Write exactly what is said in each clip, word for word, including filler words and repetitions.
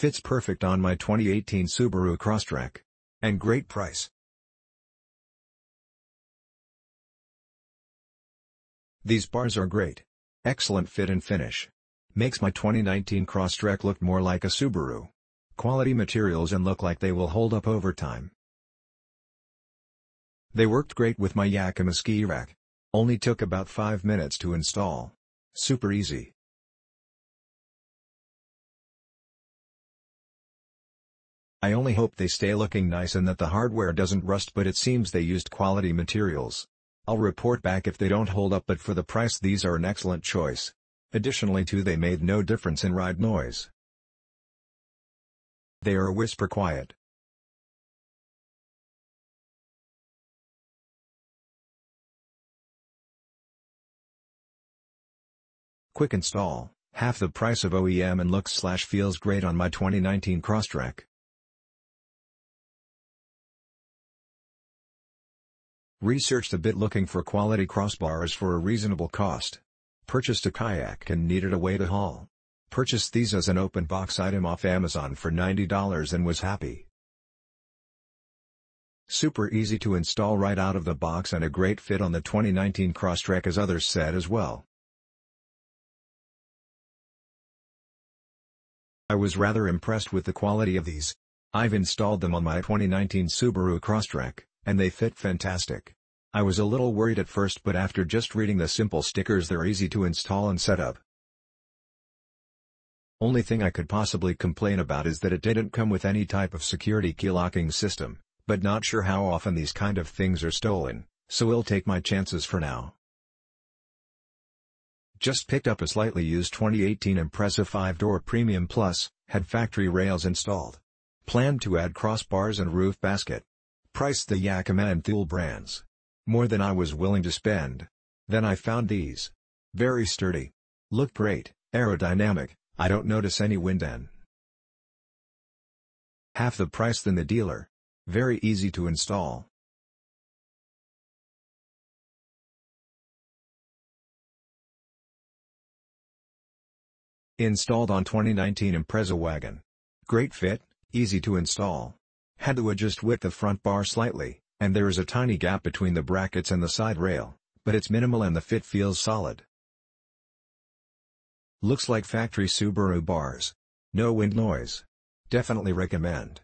Fits perfect on my twenty eighteen Subaru Crosstrek. And great price. These bars are great. Excellent fit and finish. Makes my twenty nineteen Crosstrek look more like a Subaru. Quality materials and look like they will hold up over time. They worked great with my Yakima ski rack. Only took about five minutes to install. Super easy. I only hope they stay looking nice and that the hardware doesn't rust, but it seems they used quality materials. I'll report back if they don't hold up, but for the price these are an excellent choice. Additionally too, they made no difference in ride noise. They are whisper quiet. Quick install, half the price of O E M, and looks slash feels great on my twenty nineteen Crosstrek. Researched a bit looking for quality crossbars for a reasonable cost. Purchased a kayak and needed a way to haul. Purchased these as an open box item off Amazon for ninety dollars and was happy. Super easy to install right out of the box and a great fit on the twenty nineteen Crosstrek, as others said as well. I was rather impressed with the quality of these. I've installed them on my twenty nineteen Subaru Crosstrek, and they fit fantastic. I was a little worried at first, but after just reading the simple stickers, they're easy to install and set up. Only thing I could possibly complain about is that it didn't come with any type of security key locking system, but not sure how often these kind of things are stolen, so I'll take my chances for now. Just picked up a slightly used twenty eighteen Impreza five door Premium Plus, had factory rails installed. Planned to add crossbars and roof basket. Priced the Yakima and Thule brands. More than I was willing to spend. Then I found these. Very sturdy. Look great, aerodynamic, I don't notice any wind and half the price than the dealer. Very easy to install. Installed on twenty nineteen Impreza wagon. Great fit, easy to install. Had to adjust width of front bar slightly, and there is a tiny gap between the brackets and the side rail, but it's minimal and the fit feels solid. Looks like factory Subaru bars. No wind noise. Definitely recommend.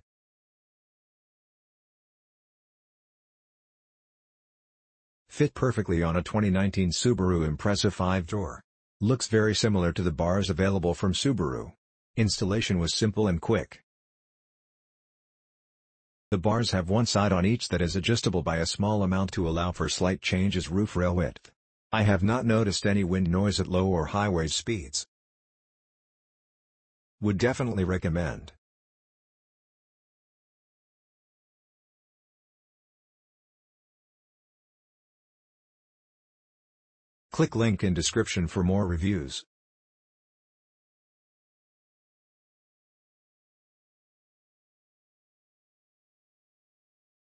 Fit perfectly on a twenty nineteen Subaru Impreza five door. Looks very similar to the bars available from Subaru. Installation was simple and quick. The bars have one side on each that is adjustable by a small amount to allow for slight changes roof rail width. I have not noticed any wind noise at low or highway speeds. Would definitely recommend. Click link in description for more reviews.